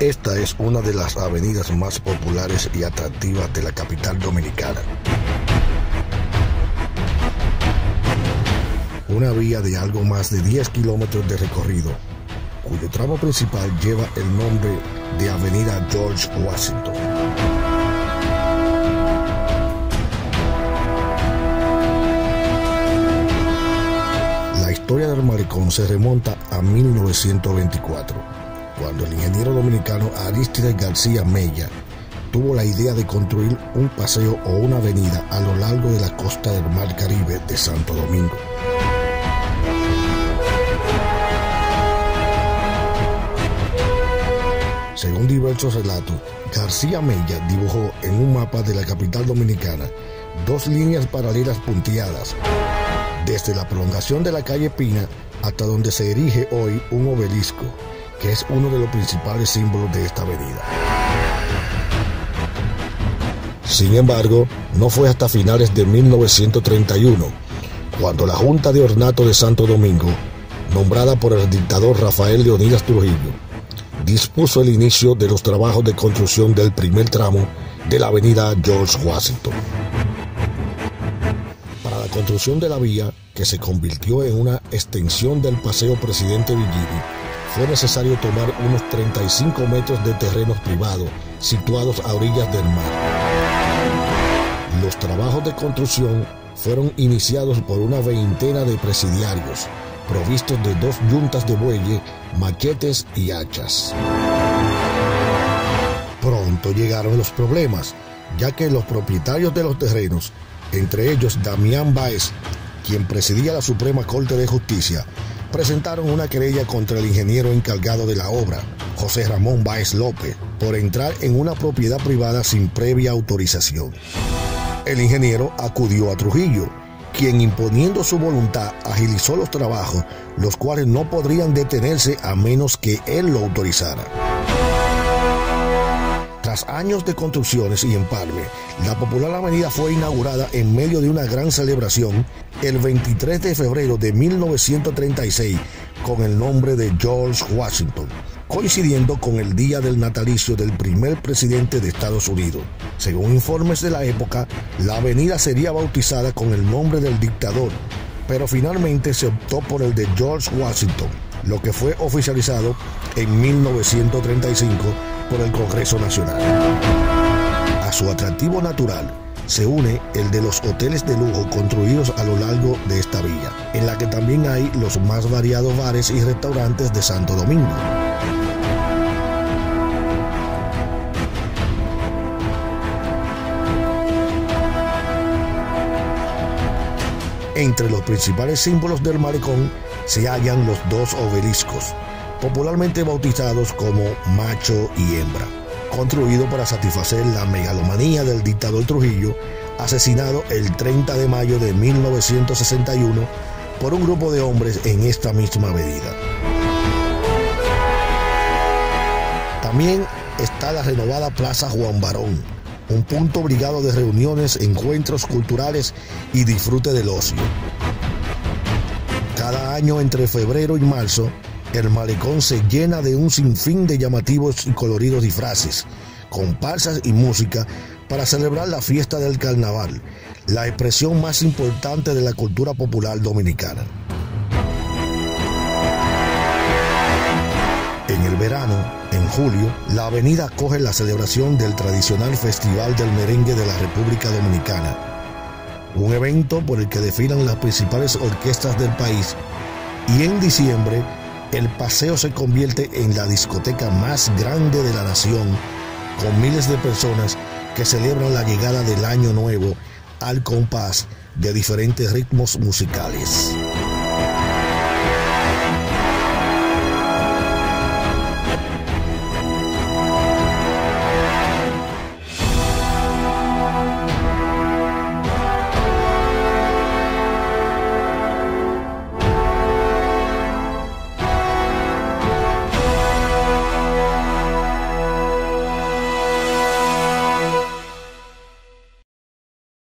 Esta es una de las avenidas más populares y atractivas de la capital dominicana. Una vía de algo más de 10 kilómetros de recorrido, cuyo tramo principal lleva el nombre de Avenida George Washington. La historia del malecón se remonta a 1924, cuando el ingeniero dominicano Aristides García Mella tuvo la idea de construir un paseo o una avenida a lo largo de la costa del Mar Caribe de Santo Domingo. Según diversos relatos, García Mella dibujó en un mapa de la capital dominicana dos líneas paralelas punteadas, desde la prolongación de la calle Pina hasta donde se erige hoy un obelisco, que es uno de los principales símbolos de esta avenida. Sin embargo, no fue hasta finales de 1931, cuando la Junta de Ornato de Santo Domingo, nombrada por el dictador Rafael Leonidas Trujillo, dispuso el inicio de los trabajos de construcción del primer tramo de la avenida George Washington. Para la construcción de la vía, que se convirtió en una extensión del Paseo Presidente Villini, fue necesario tomar unos 35 metros de terrenos privados situados a orillas del mar. Los trabajos de construcción fueron iniciados por una veintena de presidiarios, provistos de dos yuntas de bueyes, machetes y hachas. Pronto llegaron los problemas, ya que los propietarios de los terrenos, entre ellos Damián Báez, quien presidía la Suprema Corte de Justicia, presentaron una querella contra el ingeniero encargado de la obra, José Ramón Báez López, por entrar en una propiedad privada sin previa autorización. El ingeniero acudió a Trujillo, quien, imponiendo su voluntad, agilizó los trabajos, los cuales no podrían detenerse a menos que él lo autorizara. Tras años de construcciones y empalme, la popular avenida fue inaugurada en medio de una gran celebración el 23 de febrero de 1936 con el nombre de George Washington, coincidiendo con el día del natalicio del primer presidente de Estados Unidos. Según informes de la época, la avenida sería bautizada con el nombre del dictador, pero finalmente se optó por el de George Washington, lo que fue oficializado en 1935 por el Congreso Nacional. A su atractivo natural se une el de los hoteles de lujo construidos a lo largo de esta villa, en la que también hay los más variados bares y restaurantes de Santo Domingo. Entre los principales símbolos del malecón se hallan los dos obeliscos, popularmente bautizados como macho y hembra, construido para satisfacer la megalomanía del dictador Trujillo, asesinado el 30 de mayo de 1961 por un grupo de hombres en esta misma avenida. También está la renovada Plaza Juan Barón, un punto obligado de reuniones, encuentros culturales y disfrute del ocio. Cada año, entre febrero y marzo, el malecón se llena de un sinfín de llamativos y coloridos disfraces, comparsas y música para celebrar la fiesta del carnaval, la expresión más importante de la cultura popular dominicana. En el verano, en julio, la avenida acoge la celebración del tradicional Festival del Merengue de la República Dominicana, un evento por el que desfilan las principales orquestas del país, y en diciembre el paseo se convierte en la discoteca más grande de la nación, con miles de personas que celebran la llegada del Año Nuevo al compás de diferentes ritmos musicales.